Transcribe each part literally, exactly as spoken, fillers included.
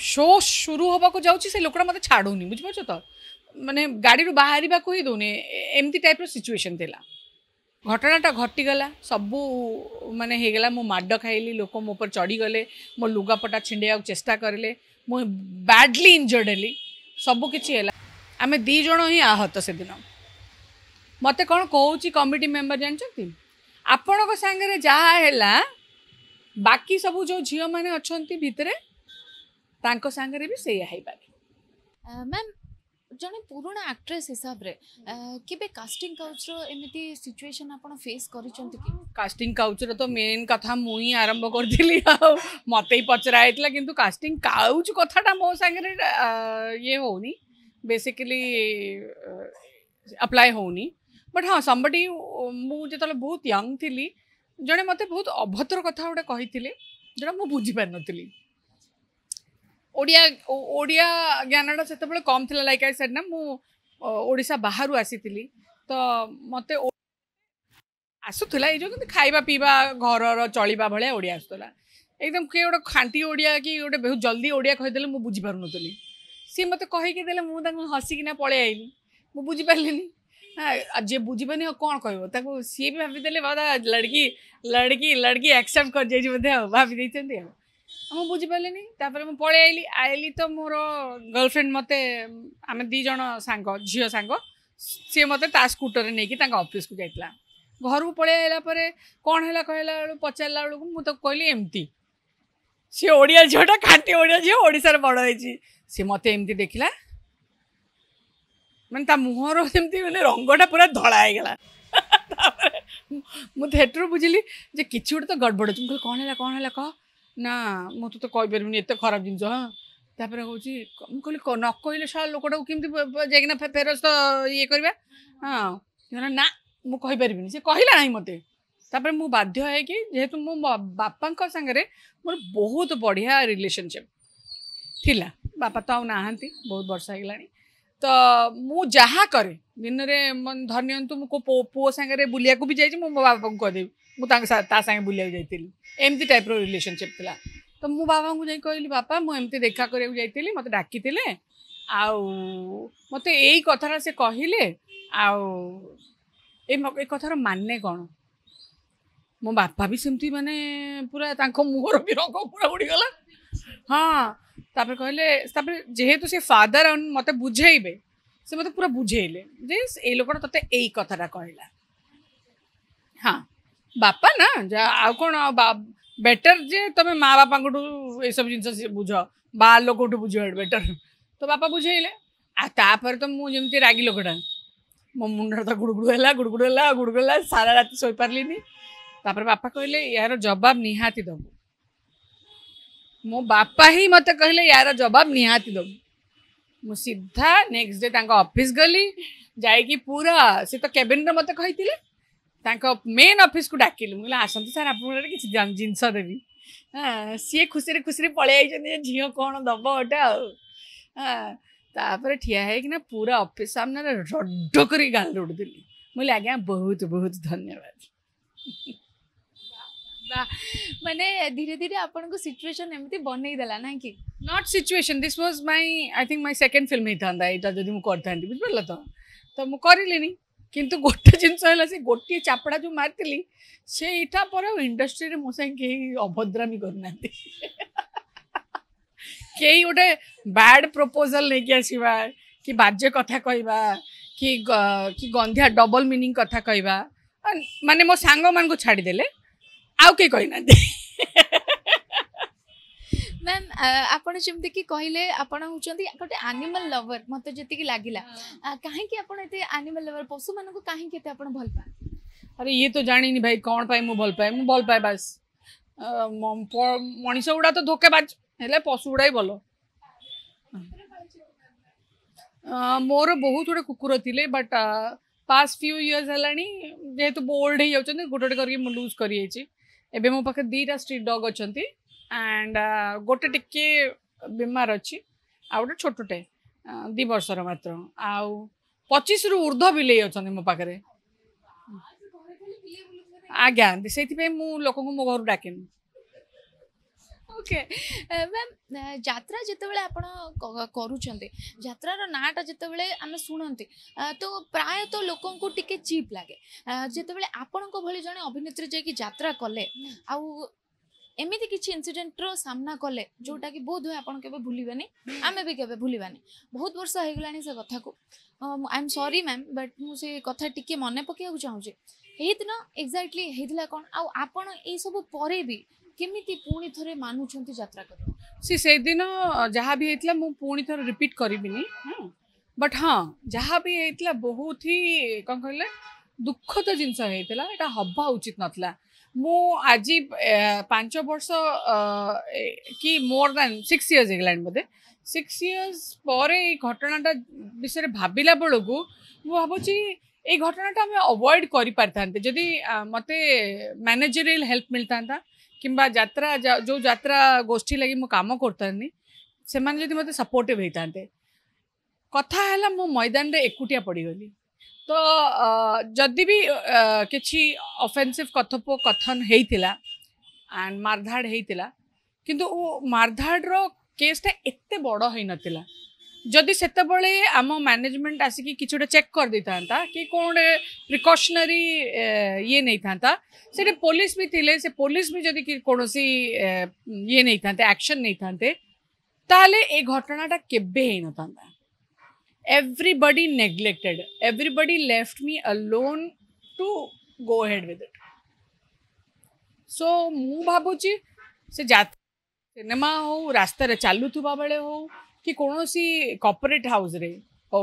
Show शुरू होबाको जाउची से लोकड़ा मते छाडोनी बुझ पछो त माने गाडी रु बाहरी बा कोई दोने एमती टाइप रो सिचुएशन तेला घटनाटा घटी गला सबु माने हे गला मो माड्डो खाइली लोक मो ऊपर चढ़ी गले मो लुगापटा छिंडेया चेष्टा करले मो बैडली इंजर्ड हेली सबु किछि हेला आमे दी जणो ही आहत से दिन मते कोन कहउची कमिटी मेंबर जानचंती आपण को संगे जहा हेला बाकी सब जो झियो माने अछंती भितरे तांको संगे भी सेया है पारे मैम जने पुराना एक्ट्रेस हिसाब रे केबे कास्टिंग काउच रो एमिति सिचुएशन आपण फेस करिसंती कि कास्टिंग काउच रो तो मेन कथा मुई आरंभ कर दिली आ मते पचरायतला किंतु कास्टिंग काउच कथाटा मो संगे ये होनी बेसिकली अप्लाई होनी बट हाँ समबडी मु जेतले बहुत यंग थिली जड़े मते बहुत अभद्र कथा गोटे कही जोटा मुझे बुझीपार नी ओडिया ओडिया ज्ञानटा से कम थी लाइक आई सेड ना मुशा बाहर आसी थी तो मत आसूला ये जो खाइबा पीवा घर चलवा भाया ओडिया आसूला एकदम किए गोटे खाँटी ओडिया कि गोटे बहुत जल्दी ओडिया कहीदेले मुझे बुझीपार नी सी मत कहीकि दे मुझे हसिकिना पलि आईली मुझे बुझीपारे जे बुझीपनी कौन कह सी भी भादे बता लड़की लड़की लड़की एक्सेप्ट कर भाई मुझे बुझीपारे मुझे पलि आईली आईली तो मोर गर्लफ्रेंड मत आम दीज सांग झील सांग सी मत स्कूटर नहीं ऑफिस को जाता घर को पलि पर कौन है कहला बेलू पचारा बेलू मुझे कहली एमती सी ओडिया झीटा खाटी ओडिया झी ओडार बड़ हो सी मत एमती देखला मैं ता मुहर मैंने रंगटा पूरा धड़ा हो गला मुझे बुझिली जे कि गोटे तो गड़बड़ अच्छी मुझे कौन है कौन है कह ना मुझे तो कही पारे एत खराब जिन हाँ तापर कौन कहली न कहले सारा लोकटा को जाना फेरस्त ये करवा हाँ ना मुझे पारे सी कहला ना मत तापर मु बाध्य जेहेतु मो बापा सागर मोर बहुत बढ़िया रिलेशनशिप थी बापा तो आती बहुत वर्ष हो गला तो मु जहा करे दिन में धरनीयंतु मु को पुओ सांगे बुलिया को भी जाइए मो बाबा को कहीदेवी मुझे बुलिया जाइली एमती टाइप रिलेशनशिप था तो मो बाबा को जाई कहली बापा मुझे देखा करा जाइली मत डाकी मत यही कथाटा से कहले आ कथार माने कौन मो बापा भी सेमती माने पूरा मुहर भी रंग पूरा उड़ीगला हाँ तापर कहले जेहेतु से फादर मत बुझे से मत पूरा बुझेले ये लोकटा तोते यही कथाटा कहला हाँ बापा ना जा आ कौन बेटर जे तुम माँ बापा ये सब जिन बुझ बाहर लोक बुझ बेटर तो बापा बुझेले आपर तो मुझे रागी लोकटा मो मुंड तो गुड़गुड़ला गुड़गुड़ला गुड़गुड़ला सारा रात शोई पार्लिनी तापर बापा कहले यार जवाब निहाती दबू मो बापा ही मत कहले यार जवाब निहाती दो मु सीधा नेक्स्ट डे तांका ऑफिस गली जाएगी पूरा सी तो कैबिन मत कही मेन ऑफिस को डाकिली मुझे आसतु सार आप किसी जिनस देवी हाँ सी खुशी खुशी पलि झील कौन दब गोटा हाँ तापर ठिया है पूरा ऑफिस सामने रड कर गाल रोडली मुझे आज्ञा बहुत बहुत धन्यवाद माने धीरे धीरे आपन को सिचुएशन एमती बनई देला ना कि not situation this was my I think my second film ही थांदा एटा जदी मु करथांती बुझ परला तो तो मु करिलेनी किंतु गोटे जिंस होला से गोटे चापड़ा जो मारतिली से एटा पर इंडस्ट्री रे मो संग के अभद्रामी करनाती केई ओटे बैड प्रपोजल लेके आसीबा कि बाजे कथा कहबा कि कि गंधिया डबल मीनिंग कथा कहबा माने मो सांग मान को छाडी देले आउके कही ना मैम आपण जमती कि कहले आपण होचंती गोटे एनिमल लवर मते जति कि लागिला काहे कि आपण एते एनिमल लवर पशु माने को काहे केते आपण भल पा अरे ये तो जानी नहीं भाई कोन पाए मु भल पाए मु भल पाए बस मनीष उडा तो धोकेबाज हेले पशु उडाई बोलो मोर बहुत गुडे कुकुर थिले बट पास्ट फ्यू इयर्स हेलानी जेहेतु बोर्ड हो जाते गोटे गोटे करके लूज कर एबे मो पाखे दीटा स्ट्रीट डॉग अच्छा एंड गोटे टिके बीमार अच्छी आ गए छोटे दी बर्षर मात्र आउ पचीस रु ऊर्ध बिले अच्छा मो पाखे आज्ञा से लोक मो घर डाके ओके मैम यात्रा जितेबाला आपण करूछन्ते यात्रा रो नाटा जितेबाला आमे सुनन्ते तो प्राय तो लोकन को टिके चीप लागे जितेबाला आपण को भली जने अभिनेत्री जे की यात्रा कले आ एमिति किछि इनसिडेंट रो सामना कले जोटा कि बहुत होय आपण केबे भूलिबानी आमे भी केबे भूलिबानी बहुत वर्ष हे गलानी से कथा को I am sorry ma'am but मु से कथा टिके मने पकिया चाहू जे एहि दिन एग्जैक्टली हेदिला कोन आ आपण ए सब परे भी केमिति पुणी थरे मानुछंती यात्रा कर से से दिन जहां भी हेतला मु पुणी थरे रिपीट करिबिनी बट हां जहां भी हेतला बहुत ही कोन कहले दुखद जिंस हेतला एटा हब्बा उचित नतला मु आज पांच वर्ष कि मोर दैन सिक्स इयर्स होगा बोधे सिक्स इयर्स पर घटनाटा विषय भाविला बेलू मु भावी ये घटनाटा आम अवॉइड करें मत मैनेजरियल हेल्प मिलता था किंबा यात्रा जा, जो यात्रा गोष्ठी लगी मु काम करता से मत सपोर्टिव होता कथा है मो मैदान रे एकुटिया पड़गली तो जदि भी किसी ऑफेंसिव कथोप कथन होता एंड मारधाड़ होता किंतु मारधाड़ रो केसटा एत बड़ हो नाला जदि से आम मैनेजमेंट आसिक कि चेक कर दे था कि कौन गोटे प्रिकॉशनरी ये नहीं था से पुलिस भी थिले से पुलिस भी जदि कौन सी ये नहीं था एक्शन नहीं थाते ताले ए घटनाटा केबे हो ना everybody neglected everybody left me alone to go ahead with it so mu bhabuchi se jat cinema ho rasta re chalu thuba bale ho ki konosi corporate house re ho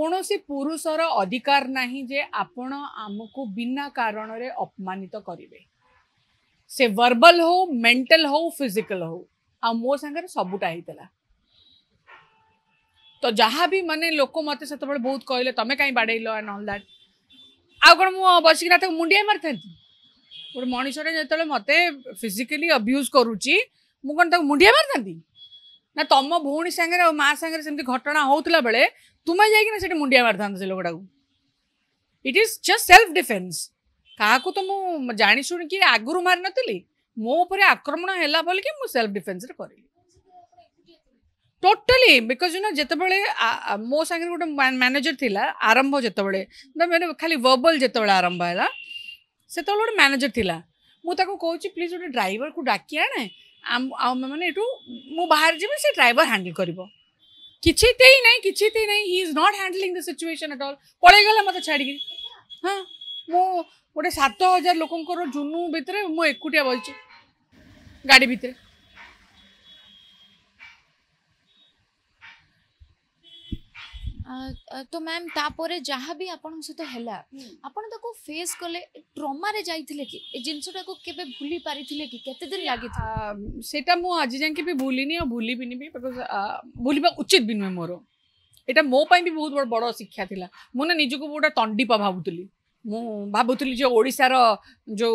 konosi purushar adhikar nahi je apan amku bina karan re apmanita karibe se verbal ho mental ho physical ho a mo sangar sabuta hitala तो जहाँ भी मैंने लोक मत से बहुत कहले तुम कहीं बाड़ेल एंड ऑल दैट आ कौन मु बसिकना तक मुंडिया मारी था गोटे मनीषटे जो मत फिजिकली अब्यूज करुच्ची मु कौन तक मुंडिया मारी था ना तुम भौणी सांगे माँ सांगे सेमती घटना होता बेले तुम्हें जाकि से मुंडिया मारी था से लोकटा को it is just self defence क्या तो मुझे जाशुणी कि आगुरी मारी नी मो पर आक्रमण है बोल कि सेल्फ डिफेन्स करी टोटाली बिकज यू नो जो मो सागर गोटे मैनेजर थी आरंभ जो मैंने खाली वर्बल जो आरंभ है से गोटे मैनेजर थी मुझे कहे प्लीज गोटे ड्राइवर को डाकी आने मैंने यू मु बाहर जी से ड्राइवर हैंडल कर किसी ते ही ना किसी ते ही ना he is not handling the situation at all पलैगला मत छाड़ी हाँ मु गोटे सात हजार लोकंर जुनू भितर मु एकुटिया बच्ची गाड़ी भितर तो मैम तापर जहाँ भी आपन सहित हैला आपन ताको फेस कले ट्रमा रे जाइथिले कि ए जिंसटा को केबे भूली पारिथिले कि केते दिन लागि सेटा मो आज जान के भी भूलिनी और भूली बिनी भी बिकॉज़ भूलिबा उचित बिनु मोर एटा मो पई भी बहुत बड़ बड़ शिक्षा थिला मोने निज को बोटा तंडीपा भाबुतली मु भाबुतली जे ओडिसा रो जो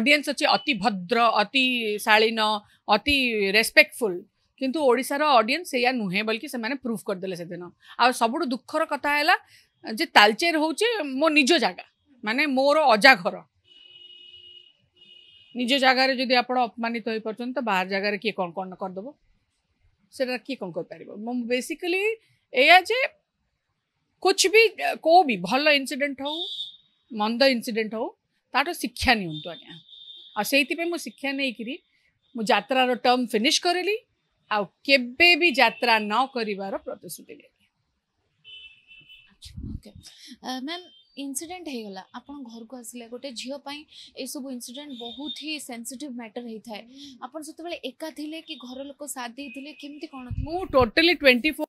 ऑडियंस अछि अति भद्र अति शालीन अति रेस्पेक्टफुल किंतु ओडिशार ऑडियंस से या नुहे बल्कि से मैंने प्रूफ कर देले से दिन आ सबु दुखर कथा हैला जे तालचेर होउची मो निज जागा माने मोर अजा घर निज जगार जदि आप अपमानित हो पार्छन तो बाहर जगार किए कौन कौन करदेव से किए कौन कर बेसिकली एया जे कुछ भी को भी भल इनसीडेट हो मंद इनसीडेट हो ताटो शिक्षा नियंतु आज्ञा आ सेइतिपे मो शिक्षा नहीं करी मो यात्रा रो टर्म फिनिश करली आ केबे भी यात्रा न करिवार प्रतिश्रुति दे मैम इनसीडेंट हो गला आपन घर को आसिले गोटे झियो पई ए सब इनसीडेंट बहुत ही सेंसिटिव मैटर होई थाए आपन जतबेले एका थिले कि घर लोक साथ देथिले केमती कोन मु टोटली चौबीस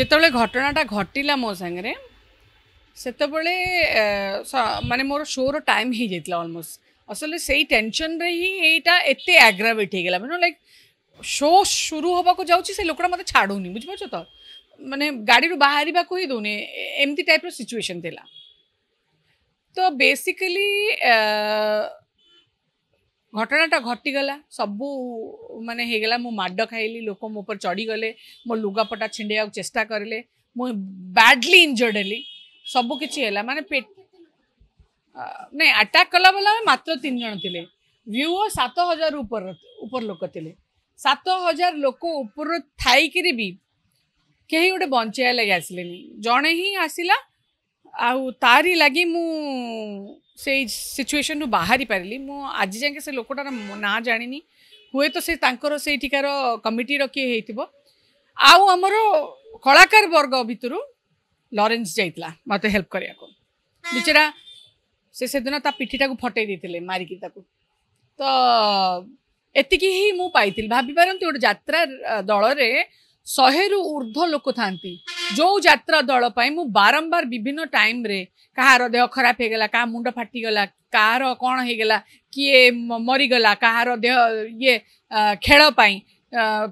जतबेले घटनाटा घटिला मो संगे सेतबेले माने मोर शो रो टाइम ही जेतला ऑलमोस्ट असले सेही टेंशन रे ही एटा एते एग्रावेट हो गला माने लाइक शो शुरू होगा को जाऊँगी से लोकड़ा मत छाड़ूनी बुझिपार तो मैंने गाड़ी रू बाहर ही दूनी एमती टाइप सिचुएशन थिला तो बेसिकली घटनाटा घटिगला सबू माने हेगला मो माड़ खाइली लोक मो ऊपर चढ़ी गले मो लुगापटा छिंडे चेष्टा करेले मो बैडली इंजर्ड हेली सबू किछि हेला माने पेट नहीं अटैक कला वाला मात्र तीन जन थिले व्यूअर सात हजार ऊपर ऊपर लोक थिले सात हजार लोक ऊपर थी भी कहीं गोटे बंचाइया लगे आसिले जड़े ही आसला तारी लगी मु से सिचुएशन रु बाहरी पारिली मु आज जाके से लोकटार ना जानी हुए तो से तांकर सेठिकार कमिटीर किए हो आउ आमर कलाकार वर्ग भितर लॉरेंस जाइतला मते हेल्प करिया को बिचरा से से दिन ता पिठीटा को फटै दैथिले मारिकी ताको तो एतिकी ही मु पाइथिल भाबी परंतु गोटे यात्रा दल रे सौ रु ऊर्ध्व लोक थांती जो यात्रा दल पई मु बारंबार विभिन्न टाइम रे कहार देह खराब हे गेला का मुंड फाटी गेला कहार कोन हे गेला किए मरी गेला कहार देह ये खेल पई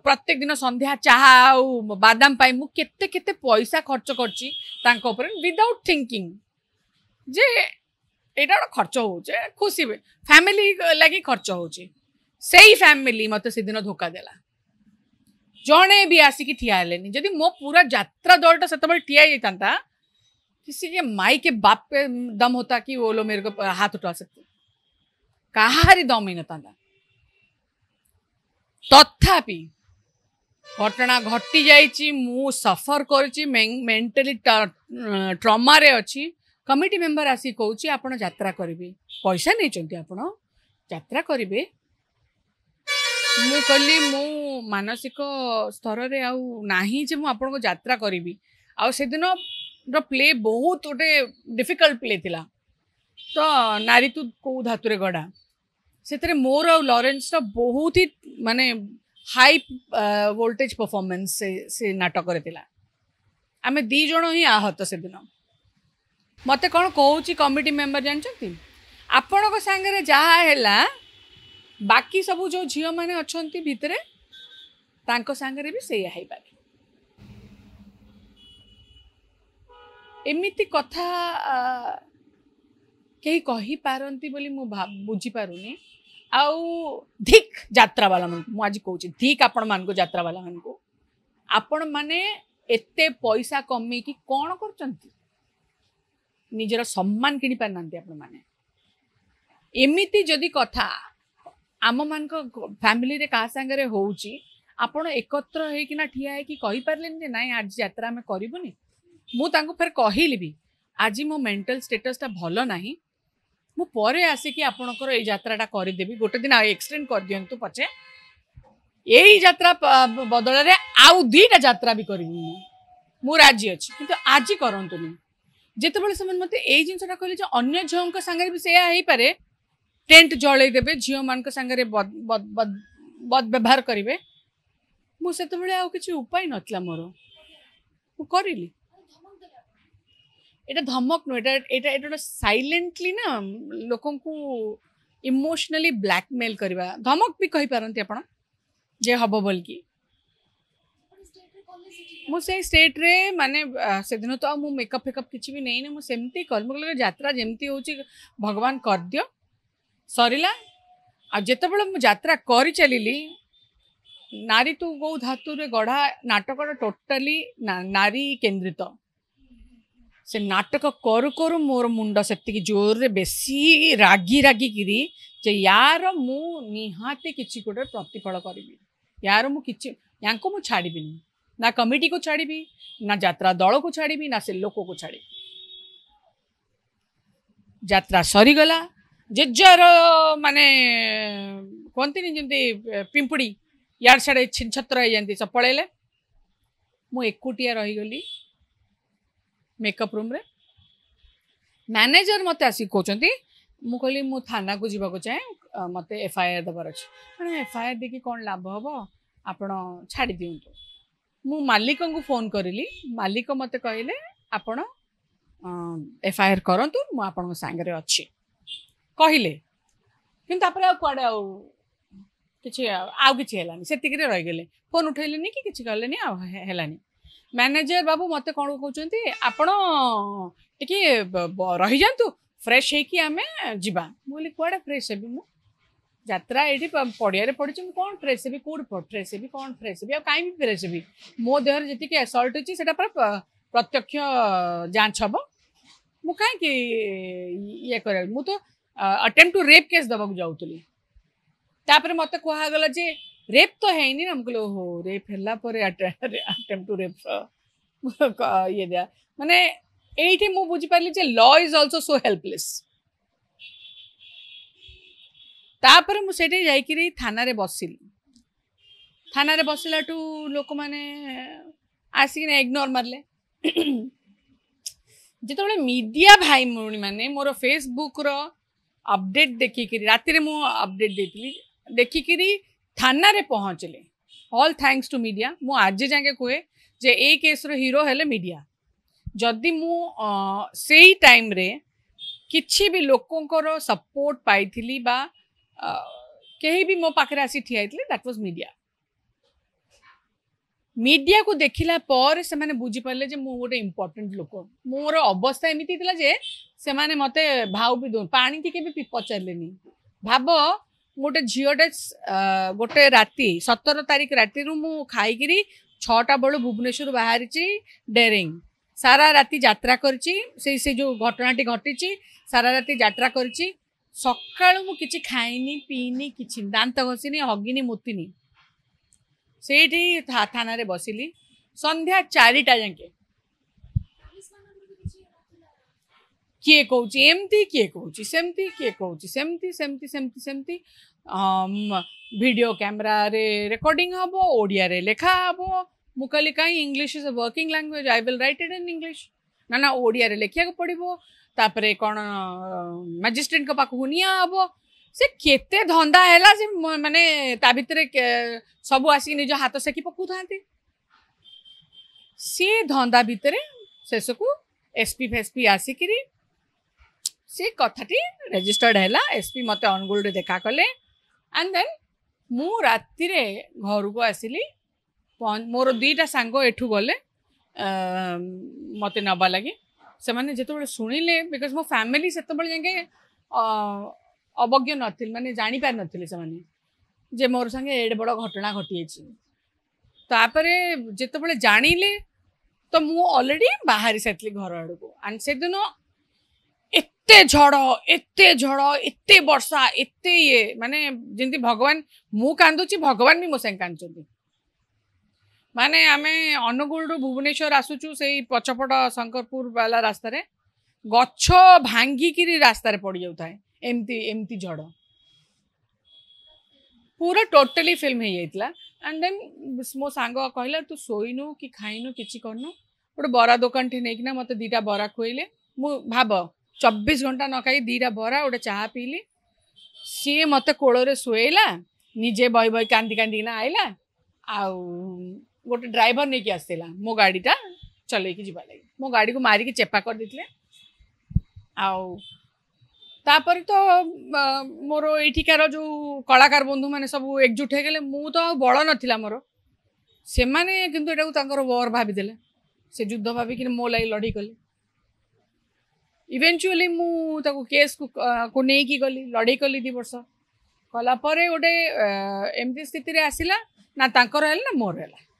प्रत्येक दिन संध्या चाहा आउ बादाम पाई मु केते केते पैसा खर्च करची तांको ऊपर विदाउट थिंकिंग जे एटा खर्च हो जे खुशी फैमिली लागी खर्च हो जे सेही फैमिली मते से दिन धोखा देला जणे भी आसी की ठिया लेनी जदी मो पूरा यात्रा दलटा सेतबल ठिया जैतांता किसी के माई के बाप पे दम होता कि वो लो मेरे को हाथ उठा सकते कहारी दम ही नता तथापि घटना घटी जाइची मु सफर करची मेंटली ट्रमा रे अछि कमिटी मेंबर आसी कहूची आपण यात्रा करबे पैसा नै चंती आपण यात्रा करबे मु कहली मु मानसिक स्तर रे आउ नाही जे मु आपण को यात्रा करबी आ से दिन रो प्ले बहुत ओटे डिफिकल्ट प्ले थिला तो नारी तु को धातु रे गडा सेतरे मोर और लॉरेंस का बहुत ही माने हाई वोल्टेज परफॉर्मेंस से से नाटक करथिला आमे दी जण ही आहत से दिन मते कोन कहूची कमिटी मेंबर जानचंती आपण को संगे रे जहा हैला बाकी सब जो झियो माने अछंती भितरे तांको संगे रे भी सेया है बाकी एमिति कथा कहीं कही पारंती बोली मु बुझी पारुनी आउ धिक यात्रा वाला मन मु आज कहूँ धिक आपण मान को यात्रा वाला मन को आपण माने एते पैसा कमे कि कौन करचंती निजरा सम्मान किनी पार नांती आपण माने एमिति जदी कथा आम मान को फैमिली रे का संगे रे होउची आपण एकत्र हे कि ना ठिया है कि कहि पारलेन जे नाही आज यात्रा में करिबुनी मु तांको फेर कहिली भी आज मो मेंटल स्टेटसटा भलो नाही मु परे आसिकी आपणकर ए यात्राटा करि देबी गोटे दिन एक्सटेंड कर दियंतु पछे एई यात्रा बदल रे आउ दीटा यात्रा भी करिमु मु राजी अछि किंतु आजि करंतुनी जेते बेले समन मते एई जिंसटा कहले जे अन्य झोंका संगे भी सेया हेई पारे टेंट जळै देबे झियो मानक संगे रे बद बद बद व्यवहार करिवे मु सेते बेले आउ किछि उपाय नथला मोर मु करिली एटा धमक नो एटा एटा एटा साइलेंटली ना लोकन को इमोशनली ब्लैकमेल करबा धमक भी कहि पारंती आपण जे हबो बोल की मु से स्टेट रे माने से दिन तो मु मेकअप फेकअप किछि भी नै ने मु सेमती कर मु लगे यात्रा जेमती होची भगवान कर दियो सरिला आ जते बेले मु यात्रा करि चलीली नारी तू गो धातु रे गढ़ा नाटक टोटली नारी केंद्रित से नाटक करू करू मोर मुंड से जोर रे बेसी रागी रागी किरी जे यार मु निहाते किछि गोटे प्रतिफल करी यार मु किछि यांको मु छाड़बी ना कमिटी को छाड़बी ना यात्रा दल को छाड़बी ना से लोक को छाड़बी यात्रा सरी गला जेजर माने कोनती जंती पिंपुड़ी यार साडे छिनछत्र जंती सब पळेले मु एकुटिया रही गली मेकअप रूम रे मैनेजर मत आसिक कहते मु कहली मु थाना को जीवा को चाहे मत एफआईआर दबार अच्छे मैंने एफआईआर देखिए कौन लाभ हम आप छाड़ी दिंतु मु मालिक को फोन करी मालिक मत कहले आपण एफआईआर करतु मुझे सांगे अच्छी कहले कि कड़े आउ कि आउ कि रहीगले फोन उठेले कि किसी कहले आलानी मैनेजर बाबू मत कौन कहते आपण टी रही जातु फ्रेश होमें जावा बोली कड़े फ्रेश हेबी मुत्रा ये पड़िया पड़ी कौन फ्रेश हेबी कौट फ्रेश हेबी कौन फ्रेश हेबी आई भी फ्रेश हेबी मो देहर जी असल्ट अच्छी से प्रत्यक्ष जांच हम मु कहीं ये कर मुझे अटेम्प्ट टू रेप केस दबाक जाऊली मत कहगला जे ರೇಪ್ तो है ही नमक रेप अटेम्प्ट टू रेप ये माने एठी मु बुझी पारली जे law is also so helpless तापर मु सेटे जाई कि थाना रे बसिली थाना रे बसिला टू लोक माने आसी ने इग्नोर मारले जिते मीडिया भाई भूणी मैंने मोर फेसबुक रो अपडेट देखिक राति मु अपडेट देती देखिक थाना रे पहुँचले ऑल थैंक्स टू मीडिया मु आज जाके कहे जे ए केस रो हीरो हेले मीडिया जदि मु सेही टाइम रे किछि भी लोकों को सपोर्ट पाई बा कहीं भी मो पाखे आसी ठिया होइतिले दैट वाज मीडिया मीडिया को देखिला पर से माने बुझी पाले जे मु गोटे इम्पोर्टेन्ट लोक मोर अवस्था एमती जे से माने मते भाव भी दो पानी टिके भी पचारे भाव गोटे झीटे गोटे राति सतर तारिख राति मु खाई छटा बेलू भुवनेश्वर बाहरी डेरिंग सारा राति यात्रा करची से, से जो घटनाटी घटी सारा राति यात्रा करची सकाळू मु किछि खाइनी पीनी किछि दांत घसीनी हगिनी मुतिनी सेठी था, थाना रे बसिली संध्या चारिटा जाके किए कौच एमती किए कौच सेमती किए कौच सेमती सेमती सेमती सेमती वीडियो कैमरा रे रिकॉर्डिंग हम ओडिया रे लेखा हम मु कहली कहीं English is a working language I will write it in English ना ना ओडिया रे लेखिया को पड़िबो तापरे कौन मजिस्ट्रेट को पाखु निया हबो से केते धंदा हैला से माने ता भितरे सब आसी निज हाथ सेकी पकु थांती से धंदा भितरे शेष को एसपी फेसपी आसिक से कथाटी रेजिस्टर्ड हैला एसपी मते अनुगुल देखा कले एंड देन मु राति रे घर को आसिली मोर दुईटा सांग एठू गले मते नबा लगे से माने जेते सुनिले बिकज मो फैमिली सेते बळे जाके अवज्ञ नी मैंने जापर नी से जे मोर संगे एडे बड़ घटना घटी तापरे जिते जानिले तो मु ऑलरेडी बाहरी सारी घर आड़ को एंड से दिन एते झड़ एते झड़ एते वर्षा एते ये माने जिंती भगवान मु कांदुची भगवान भी मो संगे कांदुचंती माने आमे अनुगुल रू भुवनेश्वर आसुचु से पछपट शंकरपुर वाला रास्त गछ भांगिक रास्त पड़ जाता है एमती एमती झड़ पूरा टोटली फिल्म हो जाता एंड देन मो सांग कहला तू शोइनु कि खाइनु किछि करनु गोटे बरा दुकान ठी नहीं मत दीटा बरा खुएले मु भाव चौबीस घंटा न खाई दीटा बरा गोटे चाह पीली सी मत कोल शोला निजे बह बह कांदी कांदिना आइला आ गोटे ड्राइवर नहीं कि आसला मो गाड़ीटा चल के जीवा लगे मो गाड़ी को मारिकी चेपा कर देथिले आ तापर तो मोर एठिकार जो कलाकार बंधु मैंने सब एकजुट हो गले मु तो बड़ नाला मोर से मैंने किंतु एटा वर भादे से युद्ध भाविक मो लगे लड़े कले इवेंचुअली मुझे केस को नहीं गली लड़े कली दी वर्ष कलापर गोटे एमती स्थित आसला ना तांकर मोर है।